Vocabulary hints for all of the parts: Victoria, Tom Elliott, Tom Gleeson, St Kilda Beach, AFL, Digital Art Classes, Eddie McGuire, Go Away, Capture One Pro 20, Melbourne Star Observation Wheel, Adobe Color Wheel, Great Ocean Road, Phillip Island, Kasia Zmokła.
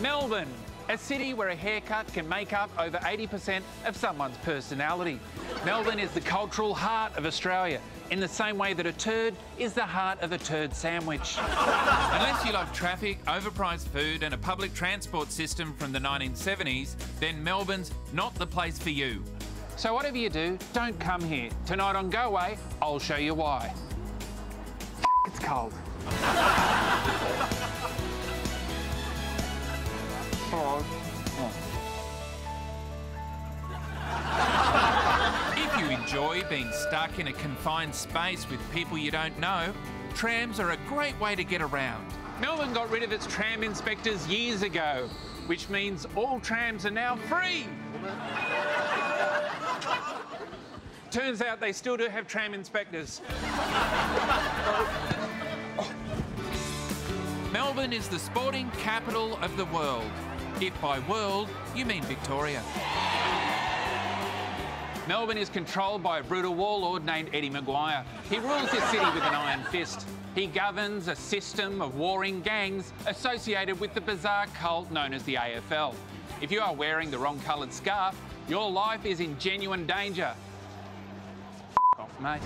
Melbourne, a city where a haircut can make up over 80% of someone's personality. Melbourne is the cultural heart of Australia, in the same way that a turd is the heart of a turd sandwich. Unless you love traffic, overpriced food and a public transport system from the 1970s, then Melbourne's not the place for you. So whatever you do, don't come here. Tonight on Go Away, I'll show you why. It's cold. Oh. Oh. If you enjoy being stuck in a confined space with people you don't know, trams are a great way to get around. Melbourne got rid of its tram inspectors years ago, which means all trams are now free. Turns out they still do have tram inspectors. Melbourne is the sporting capital of the world. If by world, you mean Victoria. Melbourne is controlled by a brutal warlord named Eddie McGuire. He rules this city with an iron fist. He governs a system of warring gangs associated with the bizarre cult known as the AFL. If you are wearing the wrong coloured scarf, your life is in genuine danger. F*** off, mate.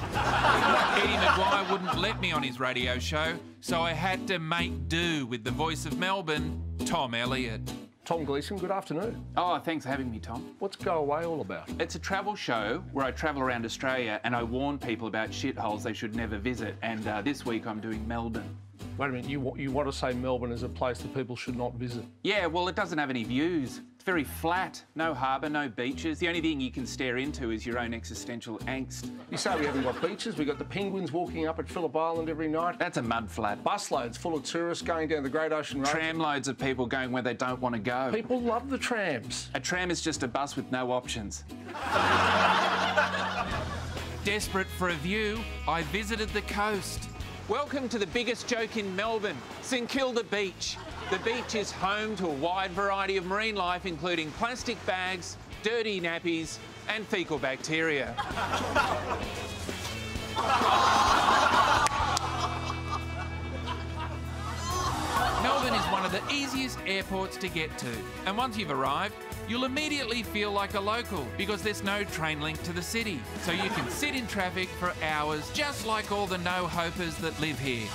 Eddie McGuire wouldn't let me on his radio show, so I had to make do with the voice of Melbourne, Tom Elliott. Tom Gleeson, good afternoon. Oh, thanks for having me, Tom. What's Go Away all about? It's a travel show where I travel around Australia and I warn people about shitholes they should never visit, and this week I'm doing Melbourne. Wait a minute, you want to say Melbourne is a place that people should not visit? Yeah, well, it doesn't have any views. It's very flat, no harbour, no beaches. The only thing you can stare into is your own existential angst. You say we haven't got beaches, we've got the penguins walking up at Phillip Island every night. That's a mud flat. Busloads full of tourists going down the Great Ocean Road. Tram loads of people going where they don't want to go. People love the trams. A tram is just a bus with no options. Desperate for a view, I visited the coast. Welcome to the biggest joke in Melbourne, St Kilda Beach. The beach is home to a wide variety of marine life, including plastic bags, dirty nappies, and faecal bacteria. Melbourne is one of the easiest airports to get to, and once you've arrived, you'll immediately feel like a local because there's no train link to the city, so you can sit in traffic for hours just like all the no-hopers that live here.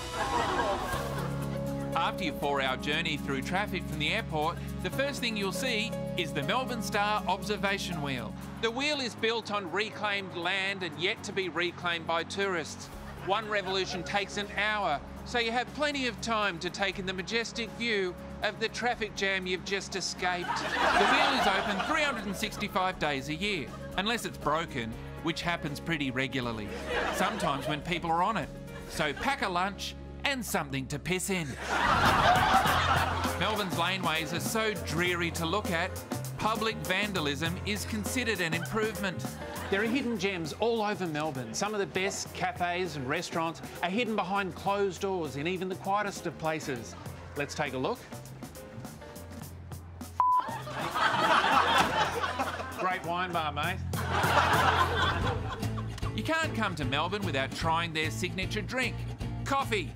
After your 4-hour journey through traffic from the airport, the first thing you'll see is the Melbourne Star Observation Wheel. The wheel is built on reclaimed land and yet to be reclaimed by tourists. One revolution takes an hour, so you have plenty of time to take in the majestic view of the traffic jam you've just escaped. The wheel is open 365 days a year, unless it's broken, which happens pretty regularly, sometimes when people are on it. So pack a lunch and something to piss in. Melbourne's laneways are so dreary to look at, public vandalism is considered an improvement. There are hidden gems all over Melbourne. Some of the best cafes and restaurants are hidden behind closed doors in even the quietest of places. Let's take a look. Great wine bar, mate. You can't come to Melbourne without trying their signature drink, coffee.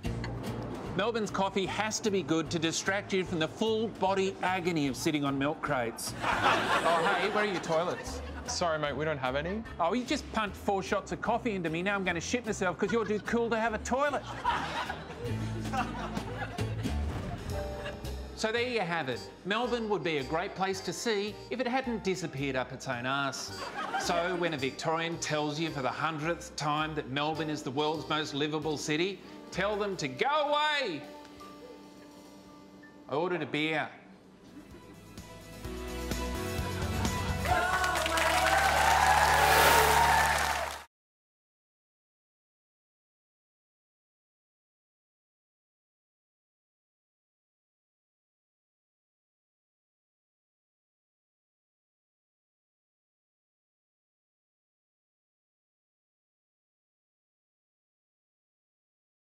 Melbourne's coffee has to be good to distract you from the full body agony of sitting on milk crates. Oh, hey, where are your toilets? Sorry, mate, we don't have any. Oh, you just pumped 4 shots of coffee into me. Now I'm going to shit myself because you're too cool to have a toilet. So there you have it. Melbourne would be a great place to see if it hadn't disappeared up its own arse. So when a Victorian tells you for the 100th time that Melbourne is the world's most livable city, tell them to go away. I ordered a beer.